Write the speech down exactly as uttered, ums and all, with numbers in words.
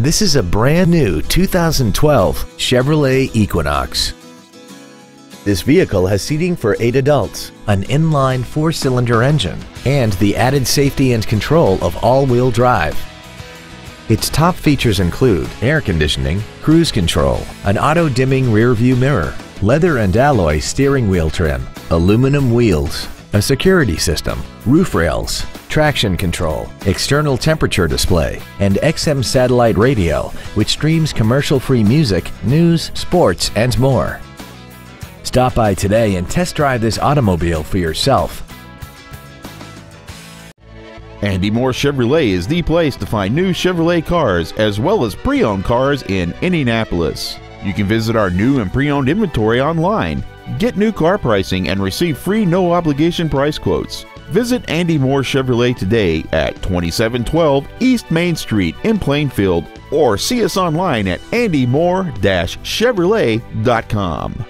This is a brand new two thousand twelve Chevrolet Equinox. This vehicle has seating for eight adults, an inline four-cylinder engine, and the added safety and control of all-wheel drive. Its top features include air conditioning, cruise control, an auto-dimming rear-view mirror, leather and alloy steering wheel trim, aluminum wheels, a security system, roof rails, traction control, external temperature display, and X M satellite radio, which streams commercial-free music, news, sports, and more. Stop by today and test drive this automobile for yourself. Andy Mohr Chevrolet is the place to find new Chevrolet cars as well as pre-owned cars in Indianapolis. You can visit our new and pre-owned inventory online, get new car pricing, and receive free no-obligation price quotes. Visit Andy Mohr Chevrolet today at twenty-seven twelve East Main Street in Plainfield, or see us online at andy mohr dash chevrolet dot com.